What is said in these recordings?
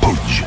Punch.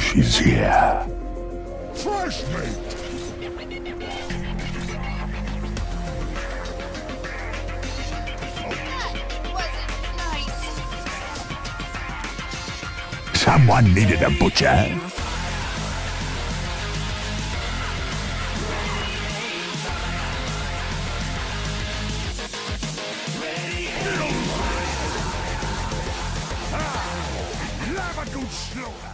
She's here. Fresh mate. Someone needed a butcher. Lava good slow.